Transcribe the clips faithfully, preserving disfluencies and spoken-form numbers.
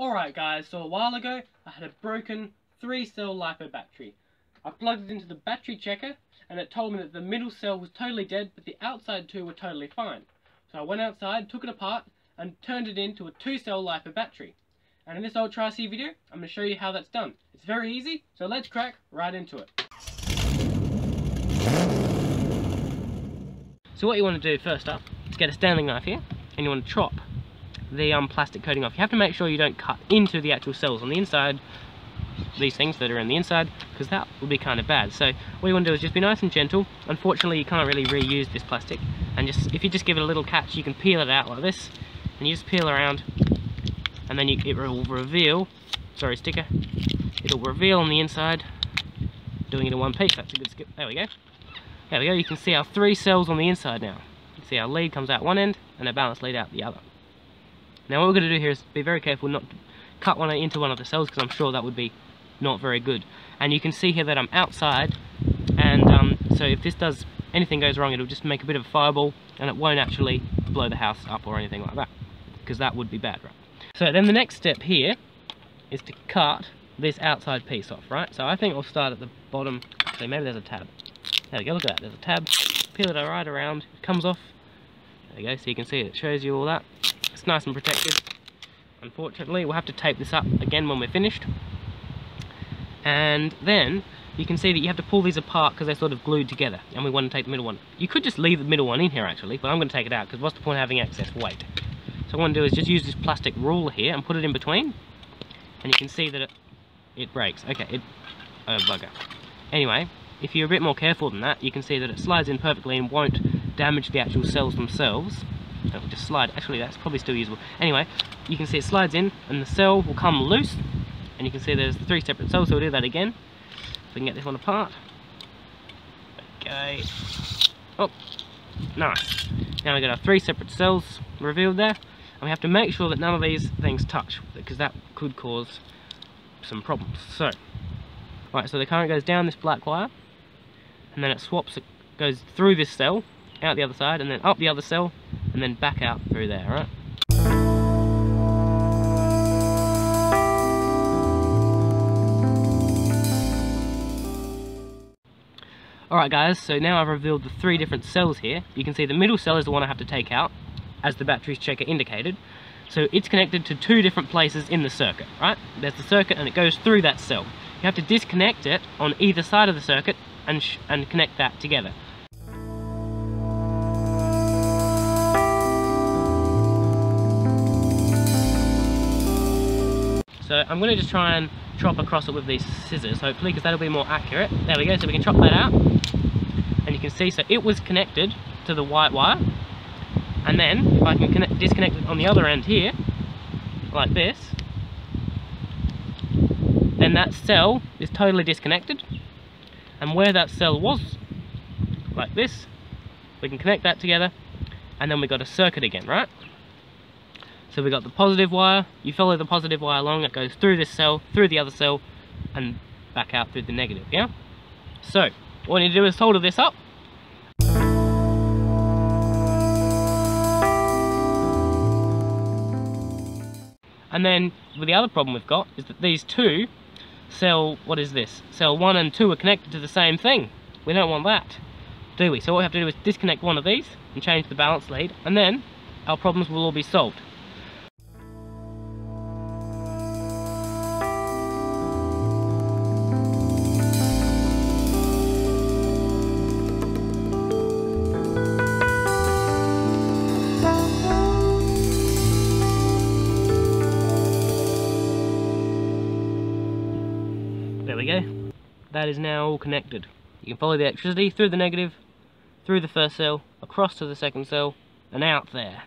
Alright guys, so a while ago I had a broken three cell LiPo battery. I plugged it into the battery checker and it told me that the middle cell was totally dead but the outside two were totally fine. So I went outside, took it apart and turned it into a two cell LiPo battery. And in this Ultra R C video, I'm going to show you how that's done. It's very easy, so let's crack right into it. So what you want to do first up is get a Stanley knife here and you want to chop the um, plastic coating off. You have to make sure you don't cut into the actual cells on the inside, these things that are in the inside, because that would be kind of bad. So what you want to do is just be nice and gentle. Unfortunately, you can't really reuse this plastic, and just if you just give it a little catch, you can peel it out like this, and you just peel around, and then you, it will reveal, sorry sticker, it'll reveal on the inside, doing it in one piece. That's a good skip. There we go. There we go. You can see our three cells on the inside now. You can see our lead comes out one end, and a balanced lead out the other. Now what we're going to do here is be very careful not to cut one into one of the cells, because I'm sure that would be not very good. And you can see here that I'm outside, and um, so if this does, anything goes wrong, it'll just make a bit of a fireball, and it won't actually blow the house up or anything like that, because that would be bad, right? So then the next step here is to cut this outside piece off, right? So I think I'll start at the bottom. So maybe there's a tab. There we go, look at that, there's a tab. Peel it right around, it comes off. There you go, so you can see it, it shows you all that. It's nice and protected. Unfortunately, we'll have to tape this up again when we're finished. And then you can see that you have to pull these apart because they're sort of glued together, and we want to take the middle one. You could just leave the middle one in here actually, but I'm going to take it out because what's the point of having excess weight? So what I want to do is just use this plastic ruler here and put it in between, and you can see that it, it breaks. Okay, it, oh bugger. Anyway, if you're a bit more careful than that, you can see that it slides in perfectly and won't damage the actual cells themselves. It will just slide. Actually, that's probably still usable. Anyway, you can see it slides in, and the cell will come loose. And you can see there's three separate cells, so we'll do that again. So we can get this one apart. Okay. Oh, nice. Now we've got our three separate cells revealed there. And we have to make sure that none of these things touch, because that could cause some problems. So, right, so the current goes down this black wire, and then it swaps, it goes through this cell, out the other side, and then up the other cell, and then back out through there, right? Alright guys, so now I've revealed the three different cells here. You can see the middle cell is the one I have to take out, as the batteries checker indicated. So it's connected to two different places in the circuit, right? There's the circuit and it goes through that cell. You have to disconnect it on either side of the circuit and, sh and connect that together. So I'm going to just try and chop across it with these scissors, hopefully, because that'll be more accurate. There we go, so we can chop that out. And you can see, so it was connected to the white wire. And then, if I can connect, disconnect it on the other end here, like this, then that cell is totally disconnected. And where that cell was, like this, we can connect that together, and then we've got a circuit again, right? So we've got the positive wire, you follow the positive wire along, it goes through this cell, through the other cell, and back out through the negative, yeah? So, all we need to do is solder this up. And then, well, the other problem we've got is that these two, cell, what is this? Cell one and two are connected to the same thing. We don't want that, do we? So what we have to do is disconnect one of these, and change the balance lead, and then our problems will all be solved. That is now all connected. You can follow the electricity through the negative, through the first cell, across to the second cell, and out there.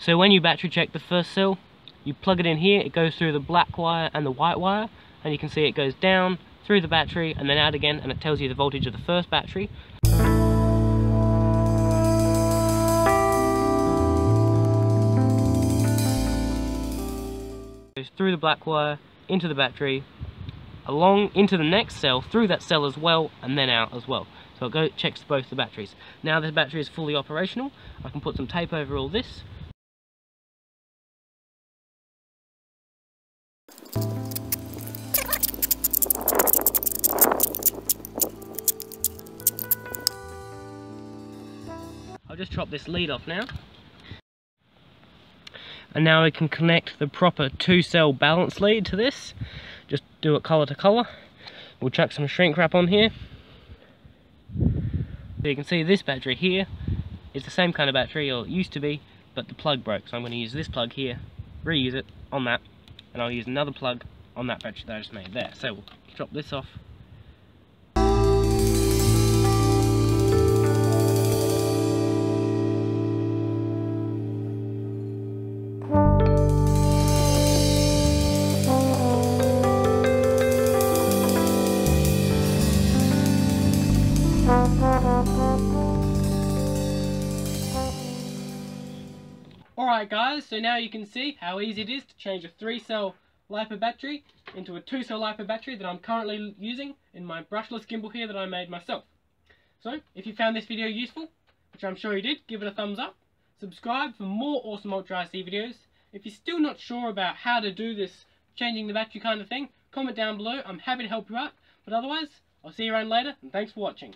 So when you battery check the first cell, you plug it in here, it goes through the black wire and the white wire, and you can see it goes down through the battery and then out again, and it tells you the voltage of the first battery. It goes through the black wire, into the battery, along into the next cell, through that cell as well, and then out as well. So it go, checks both the batteries. Now the battery is fully operational. I can put some tape over all this. I'll just chop this lead off now. And now we can connect the proper two cell balance lead to this. Just do it colour to colour. We'll chuck some shrink wrap on here. So you can see this battery here is the same kind of battery, or it used to be, but the plug broke. So I'm going to use this plug here, reuse it on that, and I'll use another plug on that battery that I just made there. So we'll chop this off. Alright guys, so now you can see how easy it is to change a three cell LiPo battery into a two cell LiPo battery that I'm currently using in my brushless gimbal here that I made myself. So, if you found this video useful, which I'm sure you did, give it a thumbs up. Subscribe for more awesome Ultra R C videos. If you're still not sure about how to do this changing the battery kind of thing, comment down below, I'm happy to help you out. But otherwise, I'll see you around later, and thanks for watching.